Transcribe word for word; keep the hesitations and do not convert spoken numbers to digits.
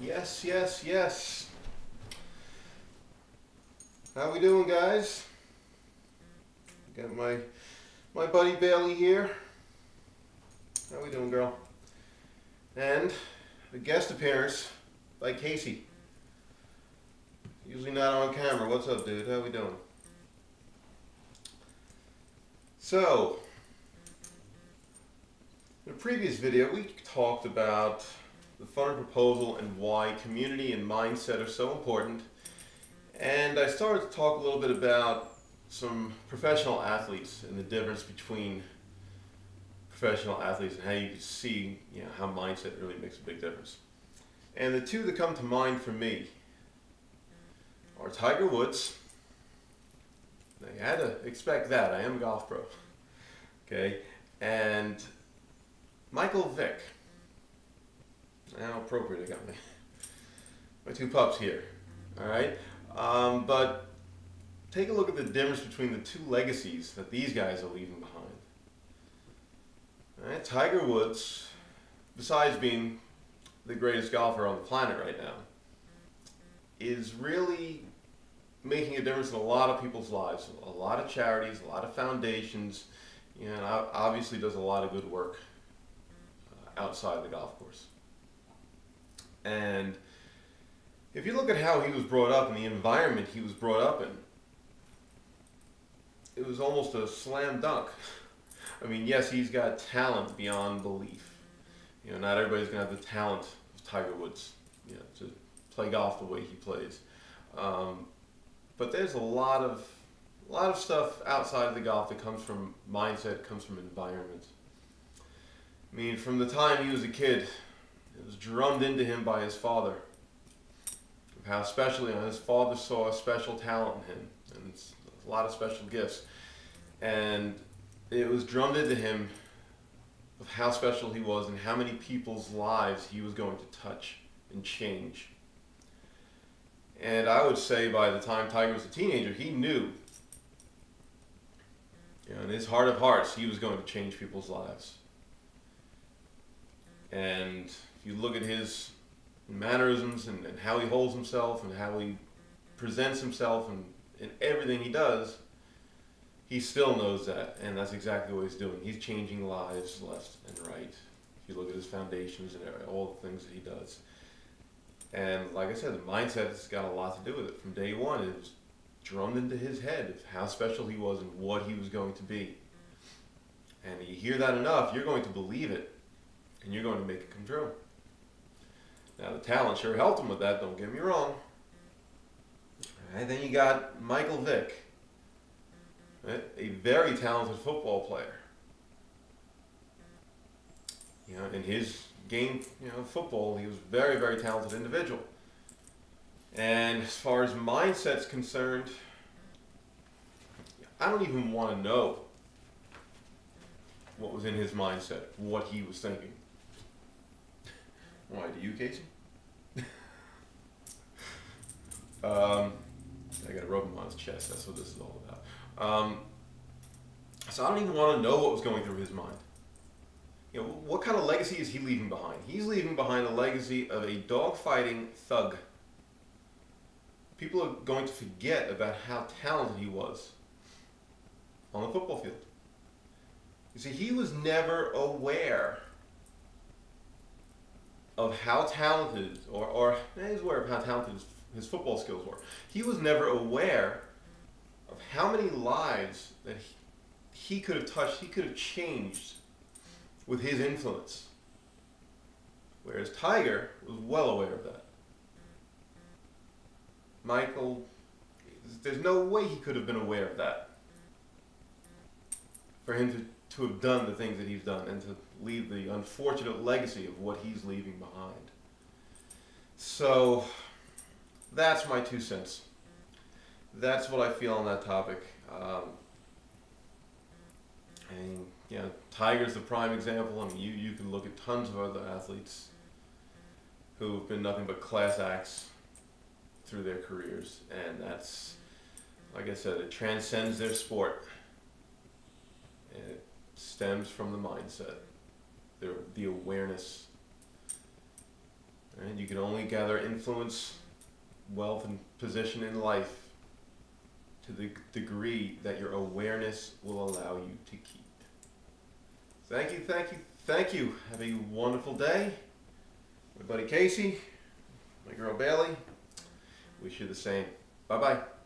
Yes, yes, yes. How we doing, guys? Got my my buddy Bailey here. How we doing, girl? And a guest appearance by Casey. Usually not on camera. What's up, dude? How we doing? So, in the previous video, we talked about the Funder proposal and why community and mindset are so important. And I started to talk a little bit about some professional athletes and the difference between professional athletes and how you can see, you know, how mindset really makes a big difference. And the two that come to mind for me are Tiger Woods. Now, you had to expect that. I am a golf pro. Okay? And Michael Vick. How appropriate, I got me. My two pups here. Alright? Um, but take a look at the difference between the two legacies that these guys are leaving behind. Alright? Tiger Woods, besides being the greatest golfer on the planet right now, is really making a difference in a lot of people's lives. A lot of charities, a lot of foundations, you know, obviously does a lot of good work outside the golf course. And if you look at how he was brought up and the environment he was brought up in, it was almost a slam dunk. I mean, yes, he's got talent beyond belief. You know, not everybody's going to have the talent of Tiger Woods, you know, to play golf the way he plays. Um, but there's a lot of, a lot of stuff outside of the golf that comes from mindset, comes from environment. I mean, from the time he was a kid, it was drummed into him by his father, of how specially his father saw a special talent in him, and it's a lot of special gifts. And it was drummed into him of how special he was and how many people's lives he was going to touch and change. And I would say by the time Tiger was a teenager, he knew, you know, in his heart of hearts, he was going to change people's lives. And if you look at his mannerisms and, and how he holds himself and how he presents himself and, and everything he does, he still knows that. And that's exactly what he's doing. He's changing lives left and right. If you look at his foundations and all the things that he does. And like I said, the mindset has got a lot to do with it. From day one, it was drummed into his head of how special he was and what he was going to be. And you hear that enough, you're going to believe it. And you're going to make it come true. Now, the talent sure helped him with that, don't get me wrong. And then you got Michael Vick, right? A very talented football player. You know, in his game, you know, football, he was a very, very talented individual. And as far as mindset's concerned, I don't even want to know what was in his mindset, what he was thinking. Why do you, Casey? um, I gotta rub him on his chest. That's what this is all about. Um, so I don't even want to know what was going through his mind. You know, what kind of legacy is he leaving behind? He's leaving behind a legacy of a dogfighting thug. People are going to forget about how talented he was on the football field. You see, he was never aware of how talented, or, or he was aware of how talented his, his football skills were. He was never aware of how many lives that he, he could have touched, he could have changed with his influence. Whereas Tiger was well aware of that. Michael, there's no way he could have been aware of that. For him to to have done the things that he's done and to leave the unfortunate legacy of what he's leaving behind. So that's my two cents. That's what I feel on that topic. Um, and you know, Tiger's the prime example. I mean, you, you can look at tons of other athletes who have been nothing but class acts through their careers. And that's, like I said, it transcends their sport. And it stems from the mindset, the, the awareness. Right? You can only gather influence, wealth, and position in life to the degree that your awareness will allow you to keep. Thank you, thank you, thank you. Have a wonderful day. My buddy Casey, my girl Bailey, wish you the same. Bye-bye.